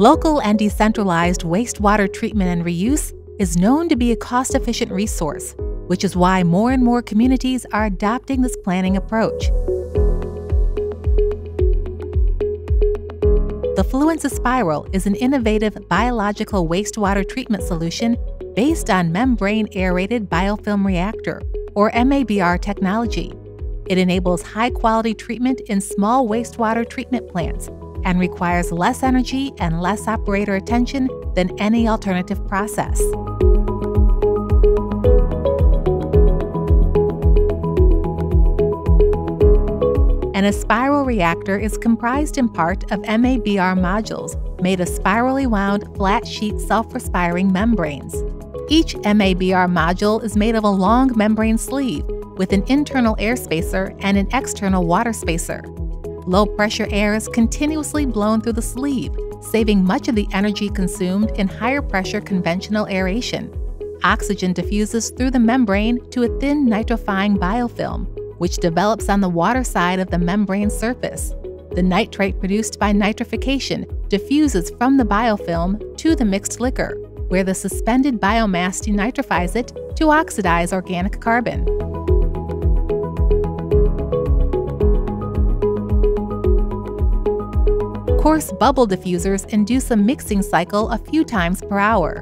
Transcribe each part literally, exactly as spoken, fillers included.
Local and decentralized wastewater treatment and reuse is known to be a cost-efficient resource, which is why more and more communities are adopting this planning approach. The Fluence Aspiral is an innovative biological wastewater treatment solution based on membrane aerated biofilm reactor, or M A B R technology. It enables high-quality treatment in small wastewater treatment plants and requires less energy and less operator attention than any alternative process. An Aspiral reactor is comprised in part of M A B R modules made of spirally wound, flat-sheet, self-respiring membranes. Each M A B R module is made of a long membrane sleeve with an internal air spacer and an external water spacer. Low-pressure air is continuously blown through the sleeve, saving much of the energy consumed in higher-pressure conventional aeration. Oxygen diffuses through the membrane to a thin nitrifying biofilm, which develops on the water side of the membrane surface. The nitrate produced by nitrification diffuses from the biofilm to the mixed liquor, where the suspended biomass denitrifies it to oxidize organic carbon. Coarse bubble diffusers induce a mixing cycle a few times per hour.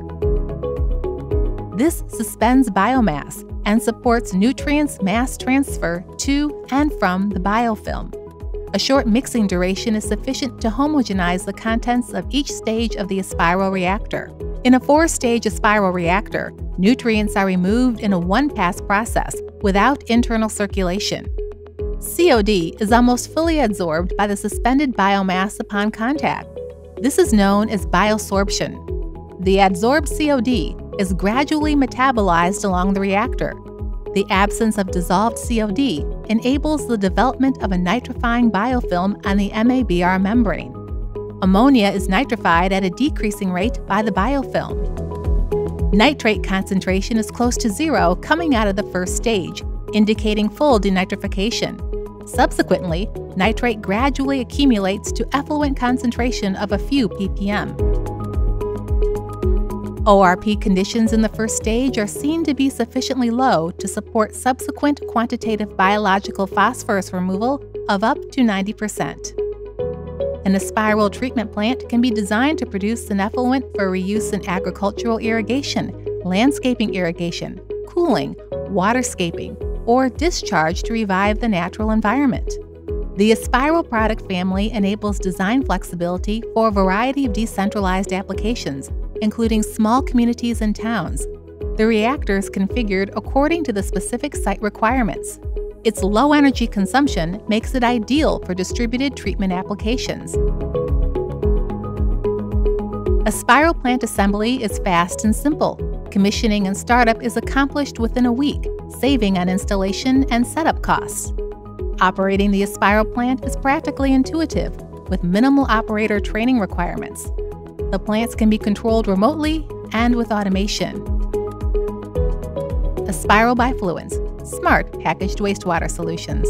This suspends biomass and supports nutrients mass transfer to and from the biofilm. A short mixing duration is sufficient to homogenize the contents of each stage of the Aspiral reactor. In a four-stage Aspiral reactor, nutrients are removed in a one-pass process without internal circulation. C O D is almost fully absorbed by the suspended biomass upon contact. This is known as biosorption. The adsorbed C O D is gradually metabolized along the reactor. The absence of dissolved C O D enables the development of a nitrifying biofilm on the M A B R membrane. Ammonia is nitrified at a decreasing rate by the biofilm. Nitrate concentration is close to zero coming out of the first stage, indicating full denitrification. Subsequently, nitrate gradually accumulates to effluent concentration of a few ppm. O R P conditions in the first stage are seen to be sufficiently low to support subsequent quantitative biological phosphorus removal of up to ninety percent. An Aspiral treatment plant can be designed to produce an effluent for reuse in agricultural irrigation, landscaping irrigation, cooling, waterscaping, or discharge to revive the natural environment. The Aspiral product family enables design flexibility for a variety of decentralized applications, including small communities and towns. The reactor is configured according to the specific site requirements. Its low energy consumption makes it ideal for distributed treatment applications. Aspiral plant assembly is fast and simple. Commissioning and startup is accomplished within a week, saving on installation and setup costs. Operating the Aspiral plant is practically intuitive, with minimal operator training requirements. The plants can be controlled remotely and with automation. Aspiral by Fluence, smart packaged wastewater solutions.